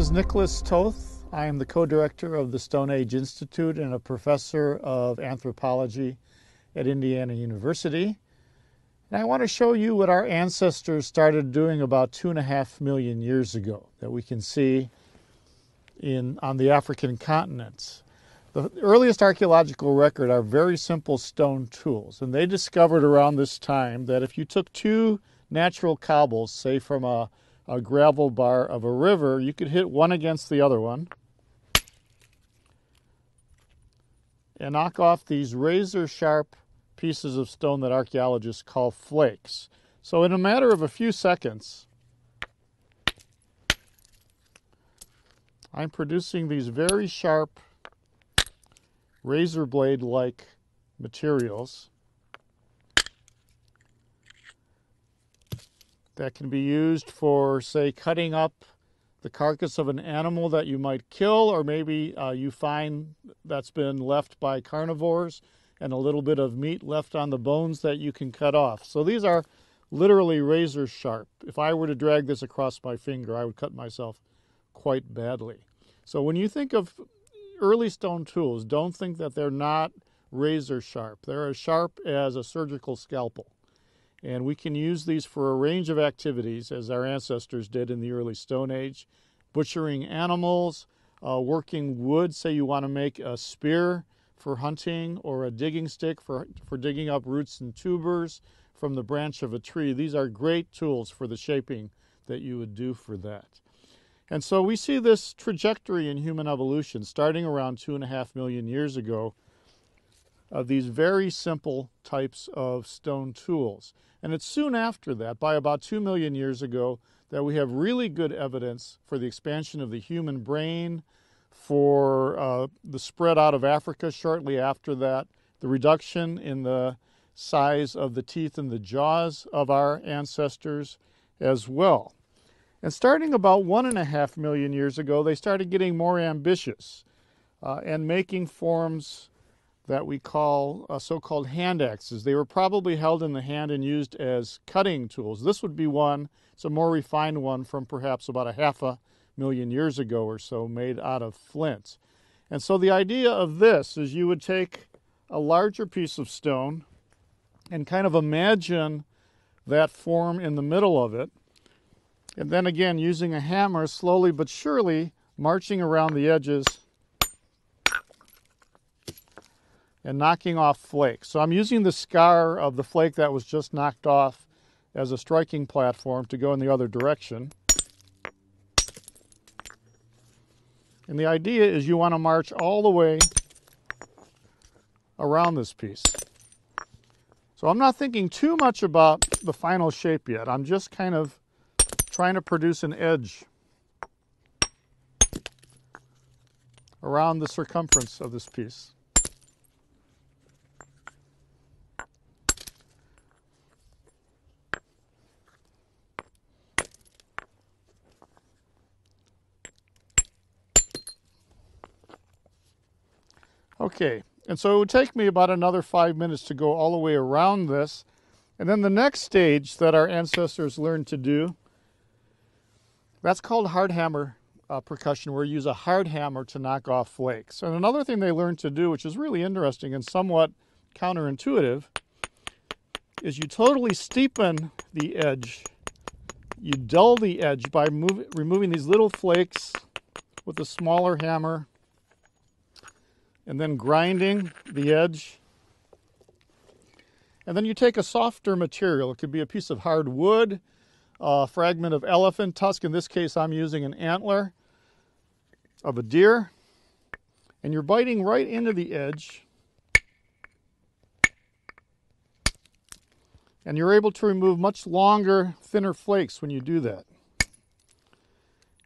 is Nicholas Toth. I am the co-director of the Stone Age Institute and a professor of anthropology at Indiana University. And I want to show you what our ancestors started doing about 2.5 million years ago that we can see on the African continent. The earliest archaeological record are very simple stone tools, and they discovered around this time that if you took two natural cobbles, say from a gravel bar of a river, you could hit one against the other one and knock off these razor-sharp pieces of stone that archaeologists call flakes. So in a matter of a few seconds, I'm producing these very sharp razor blade-like materials that can be used for, say, cutting up the carcass of an animal that you might kill, or maybe you find that's been left by carnivores, and a little bit of meat left on the bones that you can cut off. So these are literally razor sharp. If I were to drag this across my finger, I would cut myself quite badly. So when you think of early stone tools, don't think that they're not razor sharp. They're as sharp as a surgical scalpel. And we can use these for a range of activities, as our ancestors did in the early Stone Age. Butchering animals, working wood, say you want to make a spear for hunting, or a digging stick for digging up roots and tubers from the branch of a tree. These are great tools for the shaping that you would do for that. And so we see this trajectory in human evolution starting around 2.5 million years ago of these very simple types of stone tools. And it's soon after that, by about 2 million years ago, that we have really good evidence for the expansion of the human brain, for the spread out of Africa shortly after that, the reduction in the size of the teeth and the jaws of our ancestors as well. And starting about 1.5 million years ago, they started getting more ambitious and making forms that we call so-called hand axes. They were probably held in the hand and used as cutting tools. This would be one, it's a more refined one from perhaps about 0.5 million years ago or so, made out of flint. And so the idea of this is you would take a larger piece of stone and kind of imagine that form in the middle of it. And then again, using a hammer, slowly but surely, marching around the edges and knocking off flakes. So I'm using the scar of the flake that was just knocked off as a striking platform to go in the other direction. And the idea is you want to march all the way around this piece. So I'm not thinking too much about the final shape yet. I'm just kind of trying to produce an edge around the circumference of this piece. Okay, and so it would take me about another 5 minutes to go all the way around this. And then the next stage that our ancestors learned to do, that's called hard hammer percussion, where you use a hard hammer to knock off flakes. And another thing they learned to do, which is really interesting and somewhat counterintuitive, is you totally steepen the edge. You dull the edge by removing these little flakes with a smaller hammer, and then grinding the edge. And then you take a softer material. It could be a piece of hard wood, a fragment of elephant tusk. In this case, I'm using an antler of a deer. And you're biting right into the edge. And you're able to remove much longer, thinner flakes when you do that.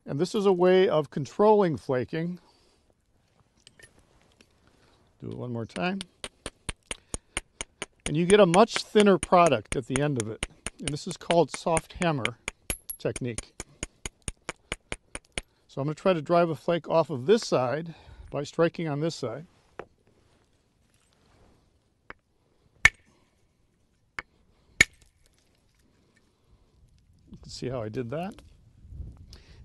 And this is a way of controlling flaking. Do it one more time. And you get a much thinner product at the end of it. And this is called soft hammer technique. So I'm going to try to drive a flake off of this side by striking on this side. You can see how I did that.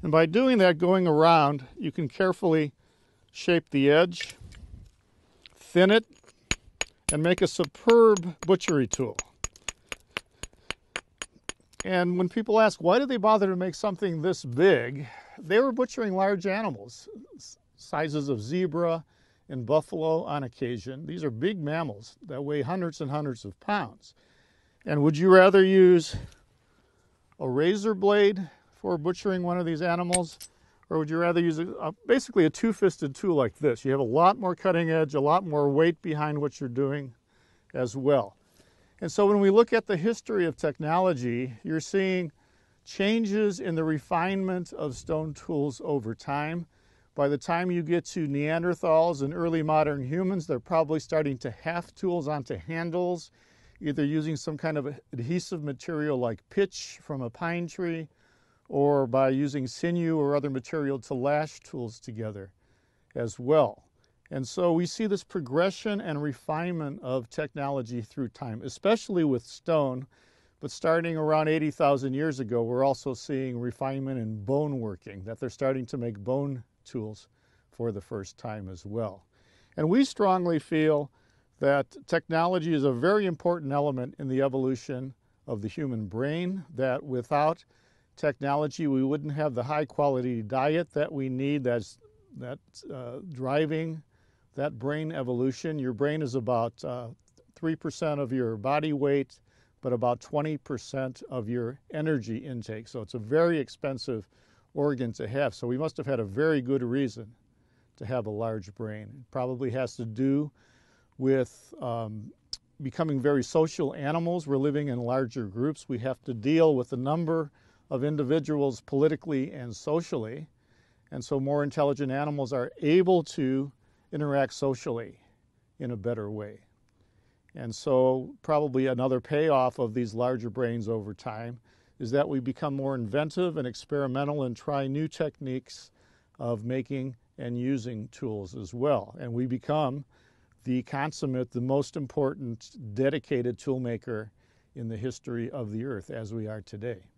And by doing that, going around, you can carefully shape the edge, thin it, and make a superb butchery tool. And when people ask, why did they bother to make something this big? They were butchering large animals, sizes of zebra and buffalo on occasion. These are big mammals that weigh hundreds and hundreds of pounds. And would you rather use a razor blade for butchering one of these animals, or would you rather use basically a two-fisted tool like this? You have a lot more cutting edge, a lot more weight behind what you're doing as well. And so when we look at the history of technology, you're seeing changes in the refinement of stone tools over time. By the time you get to Neanderthals and early modern humans, they're probably starting to half tools onto handles, either using some kind of adhesive material like pitch from a pine tree, or by using sinew or other material to lash tools together as well. And so we see this progression and refinement of technology through time, especially with stone, but starting around 80,000 years ago, we're also seeing refinement in bone working, that they're starting to make bone tools for the first time as well. And we strongly feel that technology is a very important element in the evolution of the human brain, that without technology, we wouldn't have the high quality diet that we need that's driving that brain evolution. Your brain is about 3% of your body weight, but about 20% of your energy intake. So it's a very expensive organ to have. So we must have had a very good reason to have a large brain. It probably has to do with becoming very social animals. We're living in larger groups. We have to deal with the number of individuals politically and socially, and so more intelligent animals are able to interact socially in a better way. And so probably another payoff of these larger brains over time is that we become more inventive and experimental and try new techniques of making and using tools as well. And we become the consummate, the most important dedicated toolmaker in the history of the earth as we are today.